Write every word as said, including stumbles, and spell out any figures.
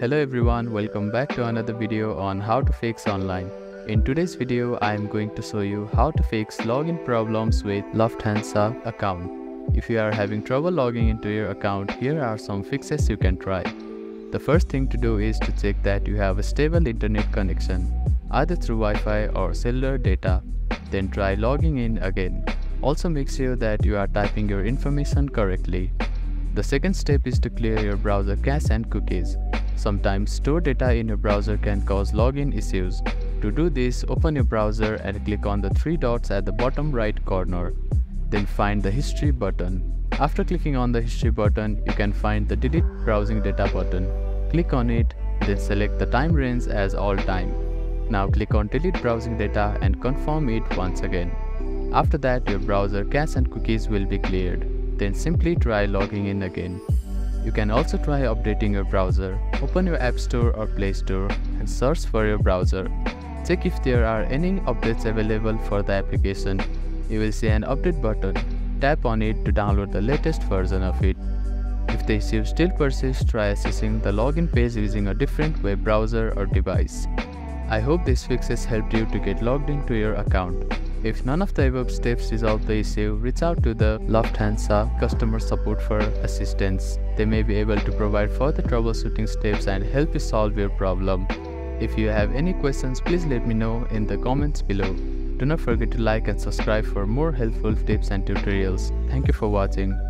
Hello everyone, welcome back to another video on how to fix online. In today's video, I am going to show you how to fix login problems with Lufthansa account. If you are having trouble logging into your account, here are some fixes you can try. The first thing to do is to check that you have a stable internet connection, either through Wi-Fi or cellular data. Then try logging in again. Also make sure that you are typing your information correctly. The second step is to clear your browser cache and cookies. Sometimes stored data in your browser can cause login issues. To do this, open your browser and click on the three dots at the bottom right corner. Then find the history button. After clicking on the history button, you can find the delete browsing data button. Click on it, then select the time range as all time. Now click on delete browsing data and confirm it once again. After that, your browser cache and cookies will be cleared. Then simply try logging in again. You can also try updating your browser. Open your App Store or Play Store and search for your browser. Check if there are any updates available for the application. You will see an update button. Tap on it to download the latest version of it. If the issue still persists, try accessing the login page using a different web browser or device. I hope these fixes helped you to get logged into your account. If none of the above steps resolve the issue, reach out to the Lufthansa customer support for assistance. They may be able to provide further troubleshooting steps and help you solve your problem. If you have any questions, please let me know in the comments below. Do not forget to like and subscribe for more helpful tips and tutorials. Thank you for watching.